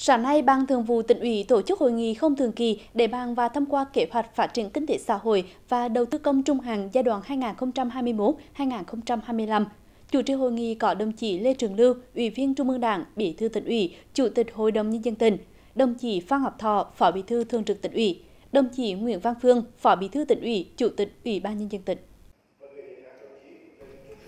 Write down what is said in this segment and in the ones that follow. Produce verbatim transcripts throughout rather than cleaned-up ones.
Sáng nay, Ban Thường vụ Tỉnh ủy tổ chức hội nghị không thường kỳ để bàn và thông qua kế hoạch phát triển kinh tế xã hội và đầu tư công trung hạn giai đoạn hai nghìn không trăm hai mươi mốt đến hai nghìn không trăm hai mươi lăm. Chủ trì hội nghị có đồng chí Lê Trường Lưu, Ủy viên Trung ương Đảng, Bí thư Tỉnh ủy, Chủ tịch Hội đồng Nhân dân tỉnh, đồng chí Phan Ngọc Thọ, Phó Bí thư Thường trực Tỉnh ủy, đồng chí Nguyễn Văn Phương, Phó Bí thư Tỉnh ủy, Chủ tịch Ủy ban Nhân dân tỉnh.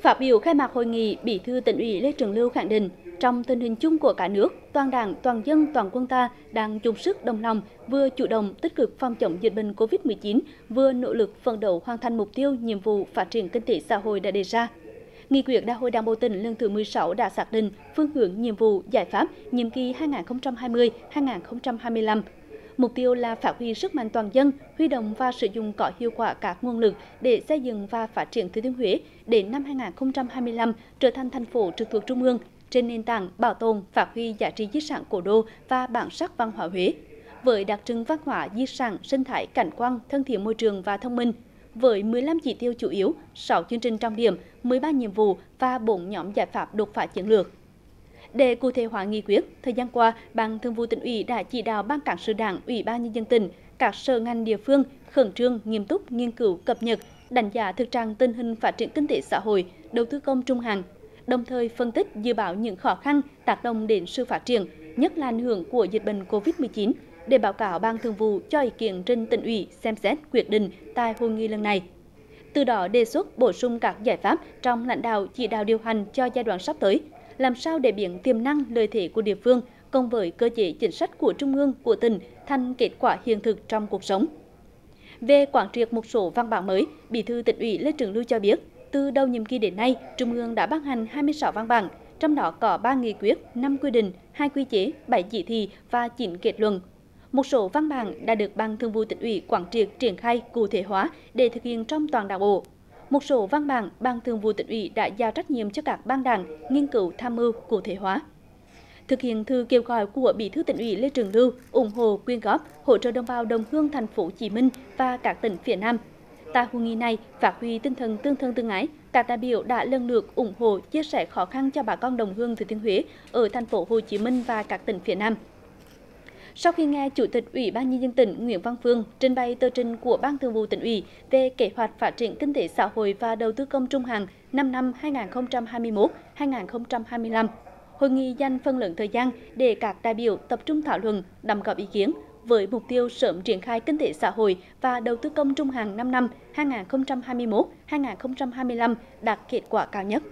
Phát biểu khai mạc hội nghị, Bí thư Tỉnh ủy Lê Trường Lưu khẳng định, trong tình hình chung của cả nước, toàn Đảng, toàn dân, toàn quân ta đang chung sức đồng lòng, vừa chủ động tích cực phòng chống dịch bệnh Covid mười chín, vừa nỗ lực phấn đấu hoàn thành mục tiêu, nhiệm vụ phát triển kinh tế xã hội đã đề ra. Nghị quyết Đại hội Đảng bộ tỉnh lần thứ mười sáu đã xác định phương hướng, nhiệm vụ, giải pháp nhiệm kỳ hai nghìn không trăm hai mươi đến hai nghìn không trăm hai mươi lăm. Mục tiêu là phát huy sức mạnh toàn dân, huy động và sử dụng có hiệu quả các nguồn lực để xây dựng và phát triển Thừa Thiên Huế đến năm hai nghìn không trăm hai mươi lăm trở thành thành phố trực thuộc Trung ương, trên nền tảng bảo tồn, phát huy giá trị di sản cổ đô và bản sắc văn hóa Huế, với đặc trưng văn hóa, di sản, sinh thái, cảnh quan, thân thiện môi trường và thông minh, với mười lăm chỉ tiêu chủ yếu, sáu chương trình trọng điểm, mười ba nhiệm vụ và bốn nhóm giải pháp đột phá chiến lược. Để cụ thể hóa nghị quyết, thời gian qua, Ban Thường vụ Tỉnh ủy đã chỉ đạo Ban Cán sự Đảng, Ủy ban Nhân dân tỉnh, các sở ngành địa phương khẩn trương, nghiêm túc nghiên cứu, cập nhật, đánh giá thực trạng tình hình phát triển kinh tế xã hội, đầu tư công trung hạn, đồng thời phân tích dự báo những khó khăn tác động đến sự phát triển, nhất là ảnh hưởng của dịch bệnh Covid mười chín, để báo cáo Ban Thường vụ cho ý kiến trình Tỉnh ủy xem xét quyết định tại hội nghị lần này. Từ đó đề xuất bổ sung các giải pháp trong lãnh đạo, chỉ đạo, điều hành cho giai đoạn sắp tới, làm sao để biến tiềm năng, lợi thế của địa phương cùng với cơ chế chính sách của Trung ương, của tỉnh thành kết quả hiện thực trong cuộc sống. Về quán triệt một số văn bản mới, Bí thư Tỉnh ủy Lê Trường Lưu cho biết, từ đầu nhiệm kỳ đến nay, Trung ương đã ban hành hai mươi sáu văn bản, trong đó có ba nghị quyết, năm quy định, hai quy chế, bảy chỉ thị và chín kết luận. Một số văn bản đã được Ban Thường vụ Tỉnh ủy quán triệt, triển khai, cụ thể hóa để thực hiện trong toàn Đảng bộ. Một số văn bản, Ban Thường vụ Tỉnh ủy đã giao trách nhiệm cho các ban đảng nghiên cứu, tham mưu, cụ thể hóa. Thực hiện thư kêu gọi của Bí thư Tỉnh ủy Lê Trường Lưu ủng hộ, quyên góp, hỗ trợ đồng bào đồng hương thành phố Hồ Chí Minh và các tỉnh phía Nam. Tại hội nghị này, phát huy tinh thần tương thân tương ái, các đại biểu đã lần lượt ủng hộ, chia sẻ khó khăn cho bà con đồng hương Thừa Thiên Huế ở thành phố Hồ Chí Minh và các tỉnh phía Nam. Sau khi nghe Chủ tịch Ủy ban Nhân dân tỉnh Nguyễn Văn Phương trình bày tờ trình của Ban Thường vụ Tỉnh ủy về kế hoạch phát triển kinh tế xã hội và đầu tư công trung hạn năm năm hai nghìn không trăm hai mươi mốt đến hai nghìn không trăm hai mươi lăm, hội nghị dành phần lớn thời gian để các đại biểu tập trung thảo luận, đóng góp ý kiến với mục tiêu sớm triển khai kinh tế xã hội và đầu tư công trung hạn năm năm hai nghìn không trăm hai mươi mốt đến hai nghìn không trăm hai mươi lăm đạt kết quả cao nhất.